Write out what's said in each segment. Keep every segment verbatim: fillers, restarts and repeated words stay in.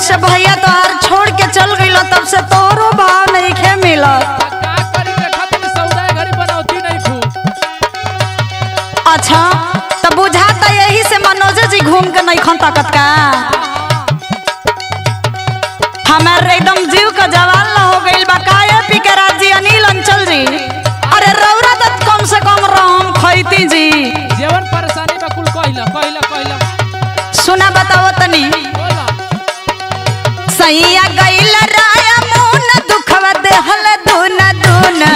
जब से भैया तोहार छोड़ के चल गई तब से तोहरो भाव नहीं खे मिला। अच्छा तो बुझाता यही से मनोज जी घूम के नहीं ताकत का हमारे एकदम जीव का जवान न हो गई बकाया पी के राजी अनिल अंचल जी। अरे रौरा दत्त कम से कम राम खैती जी जीवन परेशानी में कुल कहला कहला कहला सुना बताओ तनी सही आ गई राया मौन दुखवा देहल धुन धुन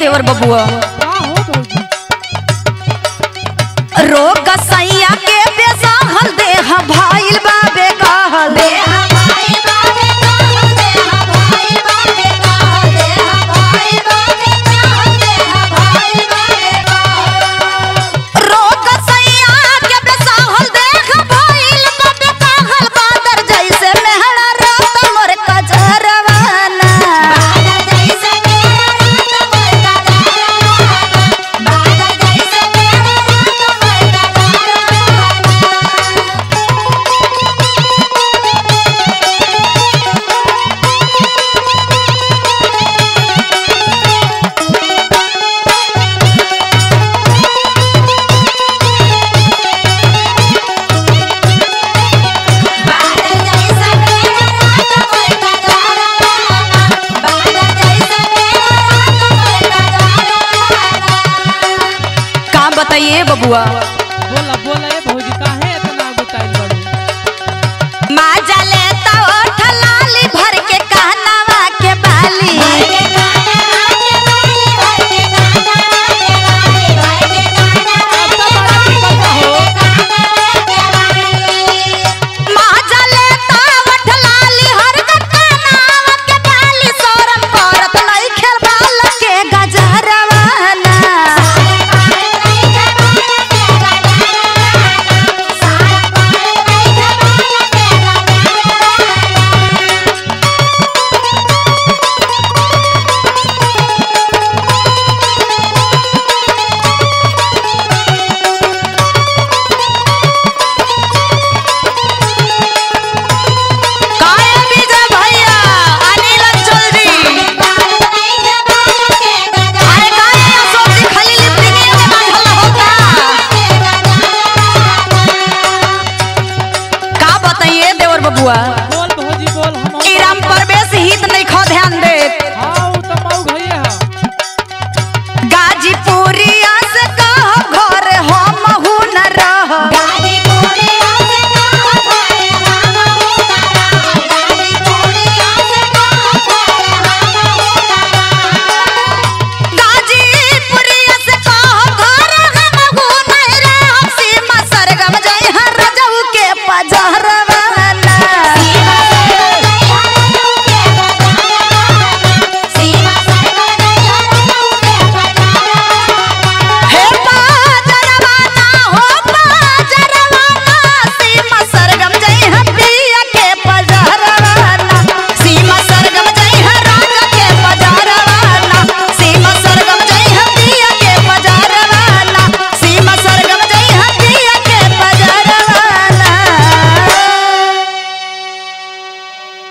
देवर बबुआ रोग सैया के बेसाहल देह भाईल बाबे कहल देह भाईल बाबे कहल देह भाईल बाबे कहल देह भाईल बाबे कहल देह भाईल बाबे कहल रोग सैया के बेसाहल देह भाईल बाबे कहल बादर जैसे मेहरा रात मोर कजरवाना बताइए बबुआ बोला बोला ये भौजी काहे इतना बताइल बड़ू माजा लेता ओठ लाली भर के कहनावा के बाली वाह।